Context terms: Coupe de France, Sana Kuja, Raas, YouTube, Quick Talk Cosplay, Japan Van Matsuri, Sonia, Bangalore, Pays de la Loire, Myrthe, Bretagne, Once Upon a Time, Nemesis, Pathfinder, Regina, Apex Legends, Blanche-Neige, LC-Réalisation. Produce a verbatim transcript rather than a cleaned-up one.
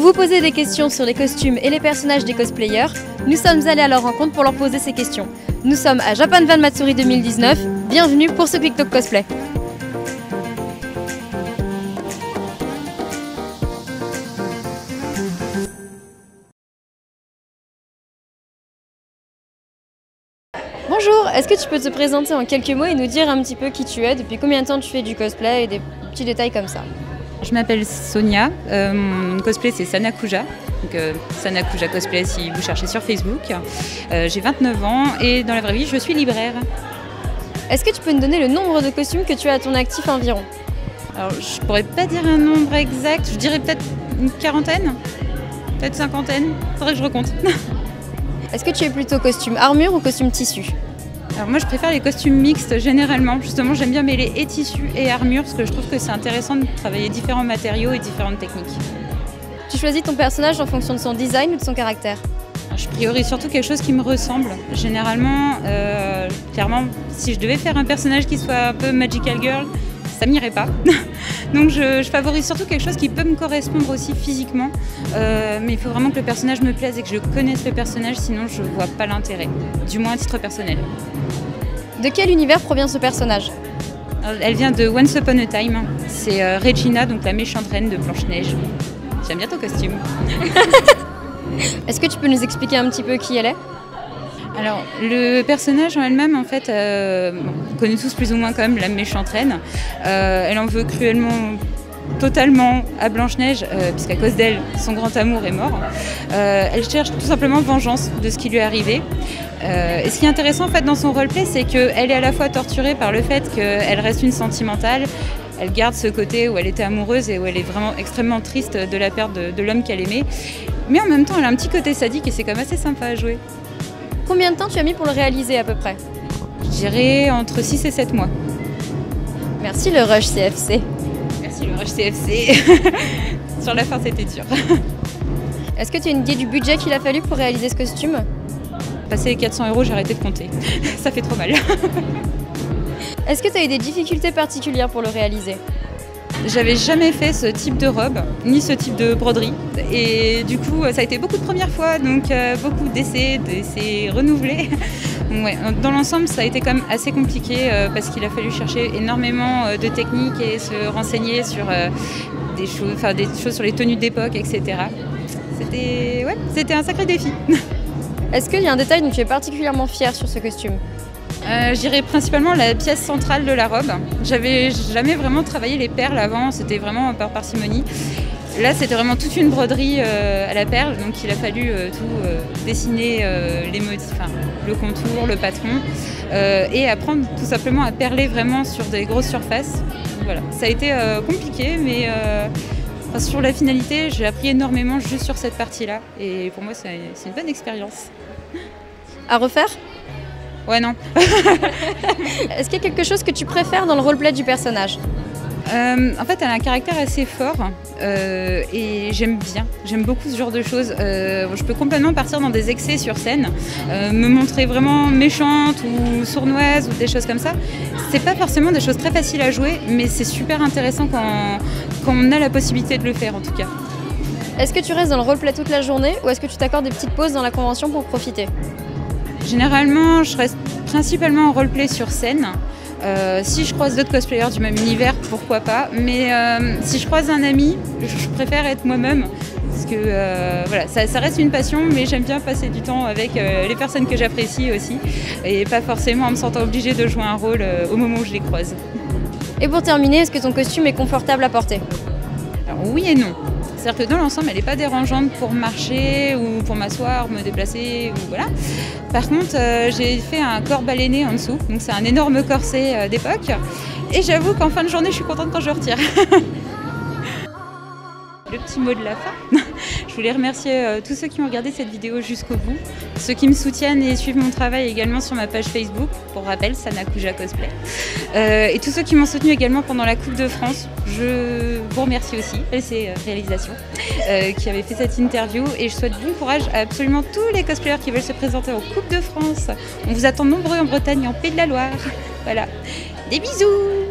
Vous vous posez des questions sur les costumes et les personnages des cosplayers, nous sommes allés à leur rencontre pour leur poser ces questions. Nous sommes à Japan Van Matsuri deux mille dix-neuf, bienvenue pour ce Quick Talk Cosplay. Bonjour, est-ce que tu peux te présenter en quelques mots et nous dire un petit peu qui tu es, depuis combien de temps tu fais du cosplay et des petits détails comme ça? Je m'appelle Sonia, euh, mon cosplay c'est Sana Kuja, donc euh, Sana Kuja cosplay si vous cherchez sur Facebook. Euh, j'ai vingt-neuf ans et dans la vraie vie je suis libraire. Est-ce que tu peux nous donner le nombre de costumes que tu as à ton actif environ? Alors je pourrais pas dire un nombre exact, je dirais peut-être une quarantaine, peut-être cinquantaine, faudrait que je recompte. Est-ce que tu es plutôt costume armure ou costume tissu? Alors moi je préfère les costumes mixtes généralement, justement j'aime bien mêler et tissu et armure parce que je trouve que c'est intéressant de travailler différents matériaux et différentes techniques. Tu choisis ton personnage en fonction de son design ou de son caractère? Alors, je priorise surtout quelque chose qui me ressemble. Généralement, euh, clairement, si je devais faire un personnage qui soit un peu magical girl, ça m'irait pas. Donc je, je favorise surtout quelque chose qui peut me correspondre aussi physiquement, euh, mais il faut vraiment que le personnage me plaise et que je connaisse le personnage, sinon je vois pas l'intérêt, du moins à titre personnel. De quel univers provient ce personnage? Elle vient de Once Upon a Time, c'est euh, Regina, donc la méchante reine de Blanche-Neige. J'aime bien ton costume. Est-ce que tu peux nous expliquer un petit peu qui elle est? Alors, le personnage en elle-même, en fait, euh, on connaît tous plus ou moins quand même la méchante reine. Euh, elle en veut cruellement, totalement à Blanche-Neige, euh, puisqu'à cause d'elle, son grand amour est mort. Euh, elle cherche tout simplement vengeance de ce qui lui est arrivé. Euh, et ce qui est intéressant, en fait, dans son roleplay, c'est qu'elle est à la fois torturée par le fait qu'elle reste une sentimentale, elle garde ce côté où elle était amoureuse et où elle est vraiment extrêmement triste de la perte de, de l'homme qu'elle aimait. Mais en même temps, elle a un petit côté sadique et c'est quand même assez sympa à jouer. Combien de temps tu as mis pour le réaliser à peu près? Je dirais entre six et sept mois. Merci le Rush C F C. Merci le Rush C F C. Sur la fin c'était dur. Est-ce que tu as une idée du budget qu'il a fallu pour réaliser ce costume? Passer les quatre cents euros, j'ai arrêté de compter. Ça fait trop mal. Est-ce que tu as eu des difficultés particulières pour le réaliser? J'avais jamais fait ce type de robe, ni ce type de broderie. Et du coup, ça a été beaucoup de premières fois, donc euh, beaucoup d'essais, d'essais renouvelés. Ouais, dans l'ensemble, ça a été quand même assez compliqué euh, parce qu'il a fallu chercher énormément euh, de techniques et se renseigner sur euh, des, choses, enfin, des choses sur les tenues d'époque, et cetera. C'était ouais, c'était un sacré défi. Est-ce qu'il y a un détail dont tu es particulièrement fière sur ce costume? Euh, je dirais principalement la pièce centrale de la robe. J'avais jamais vraiment travaillé les perles avant, c'était vraiment par parcimonie. Là, c'était vraiment toute une broderie euh, à la perle, donc il a fallu euh, tout euh, dessiner, euh, les motifs, enfin, le contour, le patron, euh, et apprendre tout simplement à perler vraiment sur des grosses surfaces. Voilà. Ça a été euh, compliqué, mais euh, enfin, sur la finalité, j'ai appris énormément juste sur cette partie-là. Et pour moi, c'est une bonne expérience. À refaire? Ouais, non. Est-ce qu'il y a quelque chose que tu préfères dans le roleplay du personnage? euh, En fait, elle a un caractère assez fort euh, et j'aime bien. J'aime beaucoup ce genre de choses. Euh, je peux complètement partir dans des excès sur scène, euh, me montrer vraiment méchante ou sournoise ou des choses comme ça. C'est pas forcément des choses très faciles à jouer, mais c'est super intéressant quand, quand on a la possibilité de le faire en tout cas. Est-ce que tu restes dans le roleplay toute la journée ou est-ce que tu t'accordes des petites pauses dans la convention pour profiter? Généralement, je reste principalement en roleplay sur scène. Euh, si je croise d'autres cosplayers du même univers, pourquoi pas. Mais euh, si je croise un ami, je préfère être moi-même. Parce que euh, voilà, ça, ça reste une passion, mais j'aime bien passer du temps avec euh, les personnes que j'apprécie aussi. Et pas forcément en me sentant obligée de jouer un rôle euh, au moment où je les croise. Et pour terminer, est-ce que ton costume est confortable à porter? Alors, oui et non. C'est-à-dire que dans l'ensemble, elle n'est pas dérangeante pour marcher ou pour m'asseoir, me déplacer, ou voilà. Par contre, euh, j'ai fait un corps baleiné en dessous, donc c'est un énorme corset euh, d'époque. Et j'avoue qu'en fin de journée, je suis contente quand je retire. Le petit mot de la fin. Je voulais remercier euh, tous ceux qui ont regardé cette vidéo jusqu'au bout, ceux qui me soutiennent et suivent mon travail également sur ma page Facebook, pour rappel, Sana Kuja Cosplay, euh, et tous ceux qui m'ont soutenu également pendant la Coupe de France. Je vous remercie aussi, L C Réalisation, euh, qui avait fait cette interview, et je souhaite bon courage à absolument tous les cosplayers qui veulent se présenter en Coupe de France. On vous attend nombreux en Bretagne et en Pays de la Loire. Voilà, des bisous!